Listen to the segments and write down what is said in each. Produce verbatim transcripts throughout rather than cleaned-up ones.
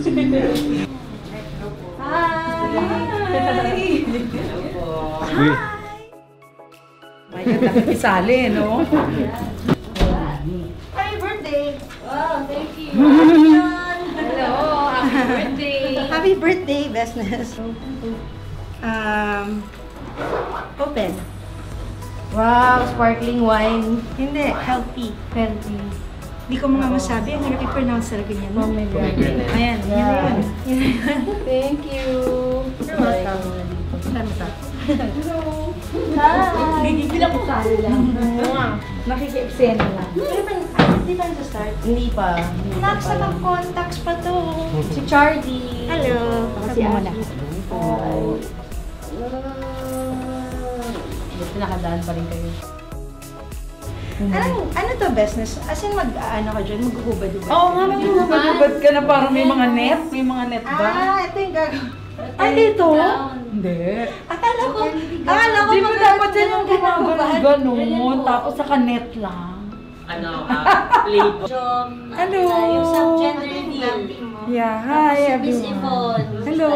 Isali, no? Happy birthday! Wow, thank you! Hello! Happy birthday! Happy birthday, bestness! Um, open! Wow, sparkling wine! Hindi, healthy! Healthy! Hindi ko mga masabi, ang hirap i-pronounce talaga niyan. Oh my God! Ayan, yun yun! Thank you! You're welcome! Hello! Hi! Gigigil ako kalo lang. Nakiki-absent lang. Hindi pa nito start? Hindi pa. Naksa ng contacts pa to. Si Charlie. Hello. Kasi mo na. Nakadaan pa rin kayo. Ano to business? As in mag-ano ka dyan? Maghubad-hubad? Oo nga, maghubad-hubad ka na parang may mga net. May mga net ba? Ah, ito yung gagawin. Ay, dito? Hindi. Akala ko, akala ko di ba dapat yan yung gumagano'n-ganon, tapos saka-net lang. Ano, ah, playbook. Hello! Yung subject na yung glamping mo. Yeah, hi everyone. Hello!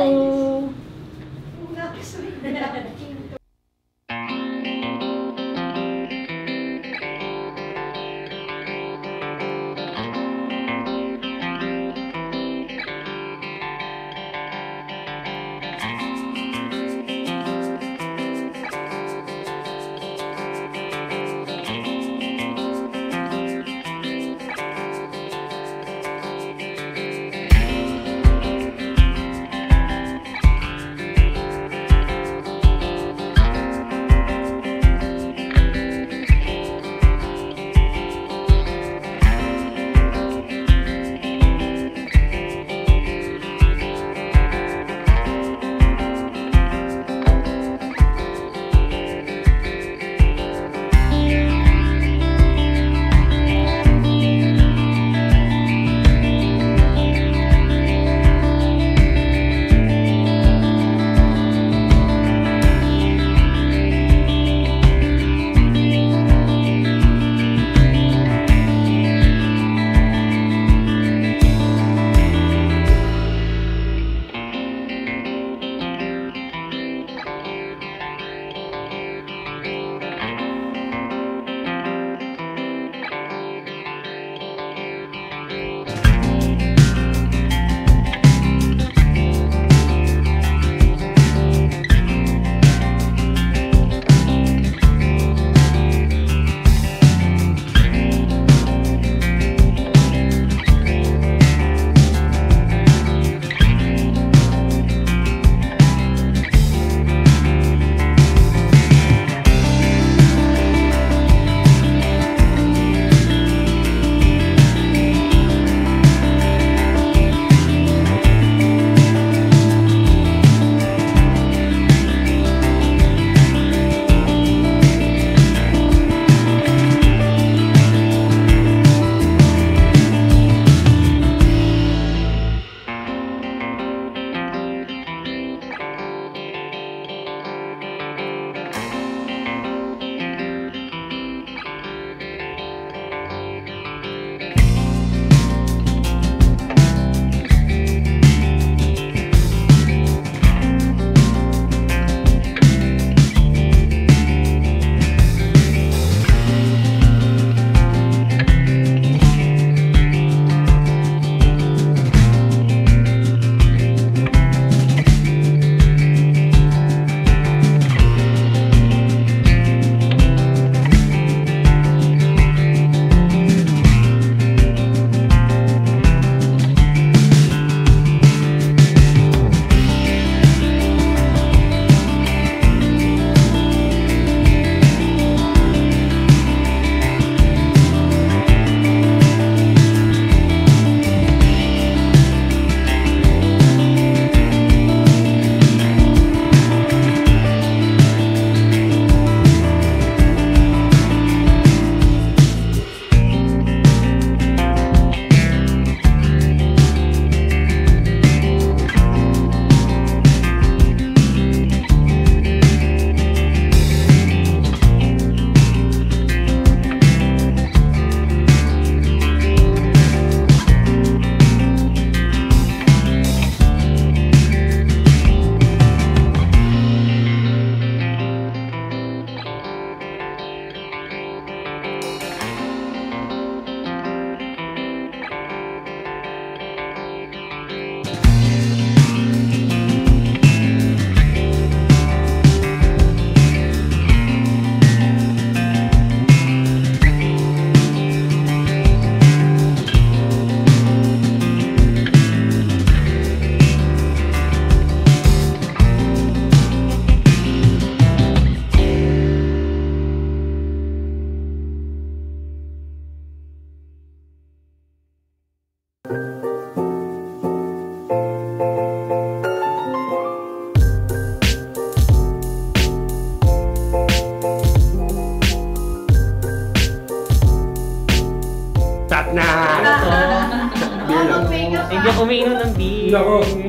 Diyan umiinom ng beer.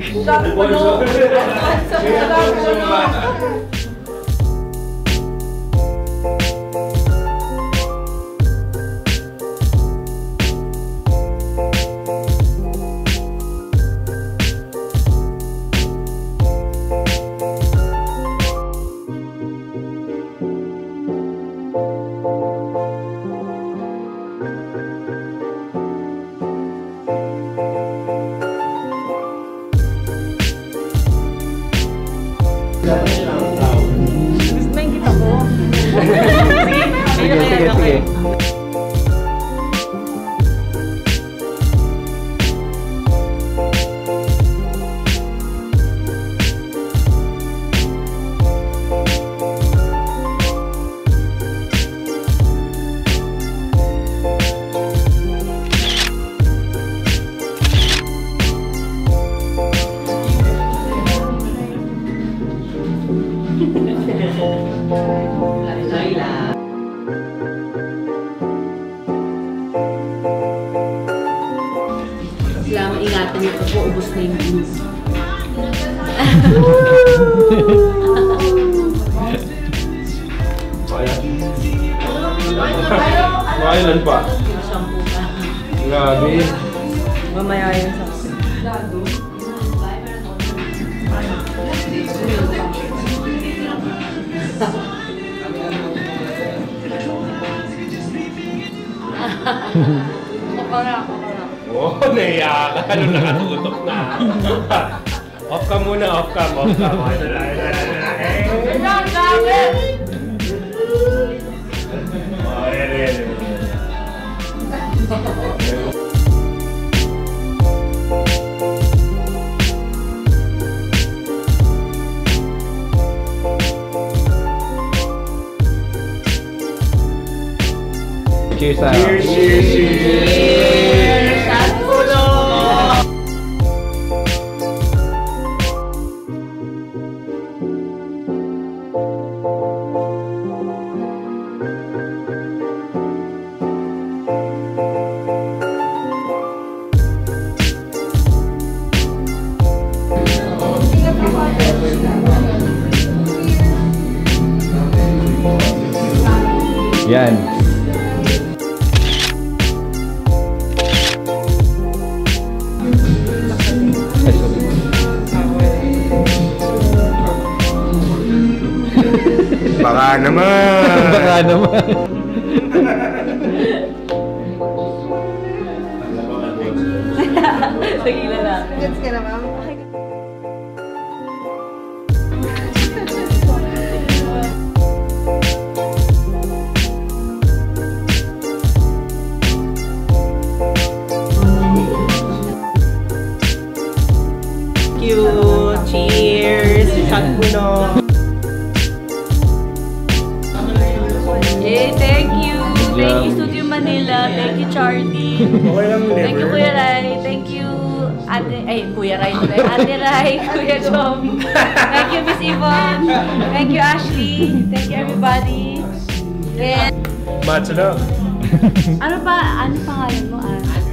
Shot po no. Shot po no. Ubus na yung beans. Makailan pa? Shampoo pa. Grabe. Mamaya yun sa lado. Kapara ako. Oh, naiyak. Ano nakatutok na. Off cam muna, off cam, off cam. Ito na, ito na, ito na. Ito na, ang dami! Oh, yan, yan. Cheers, cheers, cheers, cheers! Yan. Baka naman. Baka naman. Sige na lang. Gets ka na, ma'am? Cheers! Shot puno! Hey, thank you! Thank you, Studio Manila! Thank you, Charlie! Thank you, Kuya Rai! Thank you, Ate... Ay, Kuya Rai! Ate Rai! Kuya Jom! Thank you, Miss Yvonne! Thank you, Ashley! Thank you, everybody! And... Matcha na! Ano pa? Ano pangalan mo, Ashley?